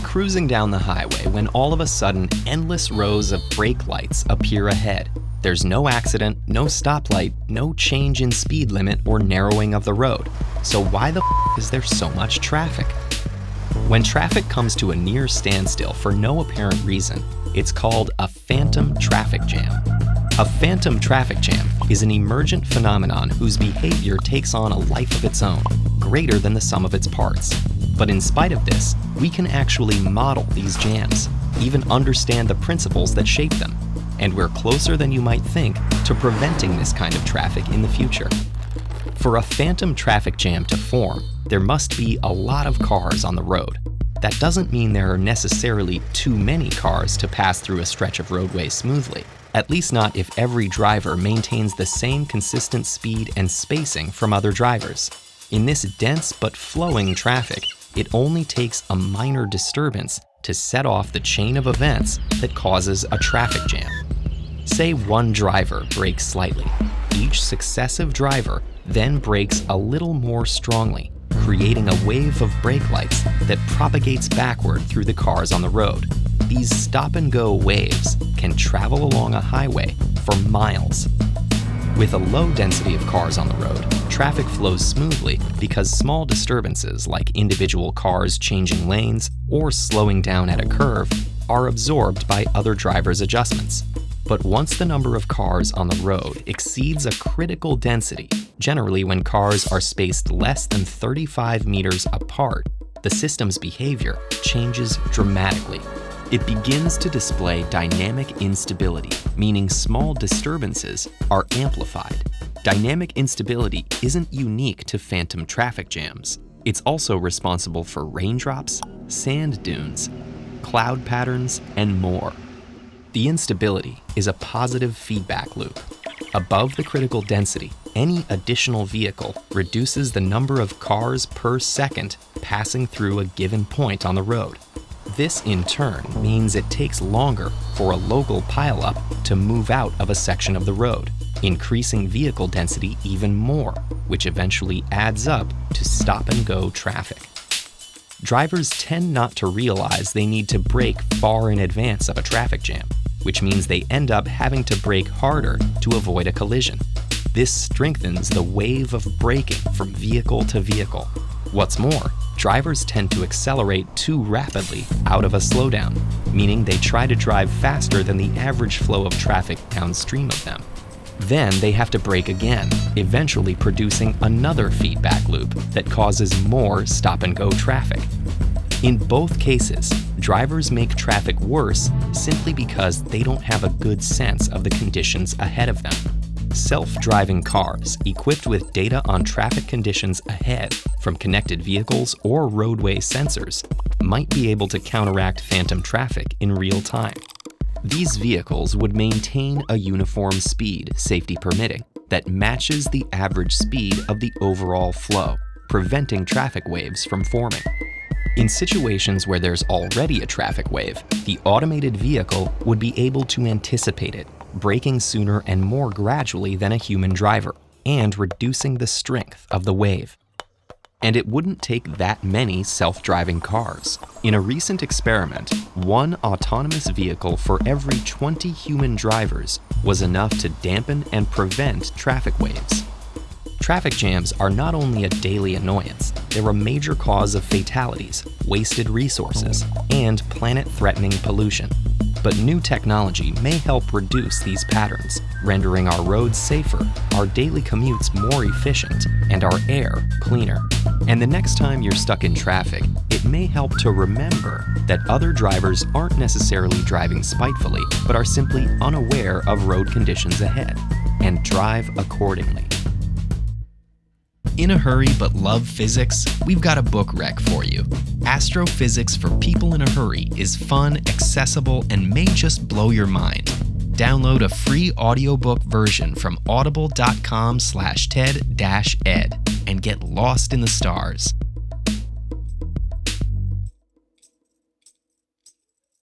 cruising down the highway when all of a sudden endless rows of brake lights appear ahead. There's no accident, no stoplight, no change in speed limit or narrowing of the road. So why the f is there so much traffic? When traffic comes to a near standstill for no apparent reason, it's called a phantom traffic jam. A phantom traffic jam is an emergent phenomenon whose behavior takes on a life of its own, greater than the sum of its parts. But in spite of this, we can actually model these jams, even understand the principles that shape them. And we're closer than you might think to preventing this kind of traffic in the future. For a phantom traffic jam to form, there must be a lot of cars on the road. That doesn't mean there are necessarily too many cars to pass through a stretch of roadway smoothly, at least not if every driver maintains the same consistent speed and spacing from other drivers. In this dense but flowing traffic, it only takes a minor disturbance to set off the chain of events that causes a traffic jam. Say one driver brakes slightly. Each successive driver then brakes a little more strongly, creating a wave of brake lights that propagates backward through the cars on the road. These stop-and-go waves can travel along a highway for miles. With a low density of cars on the road, traffic flows smoothly because small disturbances like individual cars changing lanes or slowing down at a curve are absorbed by other drivers' adjustments. But once the number of cars on the road exceeds a critical density, generally when cars are spaced less than 35 meters apart, the system's behavior changes dramatically. It begins to display dynamic instability, meaning small disturbances are amplified. Dynamic instability isn't unique to phantom traffic jams. It's also responsible for raindrops, sand dunes, cloud patterns, and more. The instability is a positive feedback loop. Above the critical density, any additional vehicle reduces the number of cars per second passing through a given point on the road. This, in turn, means it takes longer for a local pileup to move out of a section of the road, increasing vehicle density even more, which eventually adds up to stop-and-go traffic. Drivers tend not to realize they need to brake far in advance of a traffic jam, which means they end up having to brake harder to avoid a collision. This strengthens the wave of braking from vehicle to vehicle. What's more, drivers tend to accelerate too rapidly out of a slowdown, meaning they try to drive faster than the average flow of traffic downstream of them. Then they have to brake again, eventually producing another feedback loop that causes more stop-and-go traffic. In both cases, drivers make traffic worse simply because they don't have a good sense of the conditions ahead of them. Self-driving cars equipped with data on traffic conditions ahead from connected vehicles or roadway sensors might be able to counteract phantom traffic in real time. These vehicles would maintain a uniform speed, safety permitting, that matches the average speed of the overall flow, preventing traffic waves from forming. In situations where there's already a traffic wave, the automated vehicle would be able to anticipate it, braking sooner and more gradually than a human driver, and reducing the strength of the wave. And it wouldn't take that many self-driving cars. In a recent experiment, one autonomous vehicle for every 20 human drivers was enough to dampen and prevent traffic waves. Traffic jams are not only a daily annoyance, they're a major cause of fatalities, wasted resources, and planet-threatening pollution. But new technology may help reduce these patterns, rendering our roads safer, our daily commutes more efficient, and our air cleaner. And the next time you're stuck in traffic, it may help to remember that other drivers aren't necessarily driving spitefully, but are simply unaware of road conditions ahead, and drive accordingly. In a hurry but love physics? We've got a book rec for you. Astrophysics for People in a Hurry is fun, accessible, and may just blow your mind. Download a free audiobook version from audible.com/TED-Ed and get lost in the stars.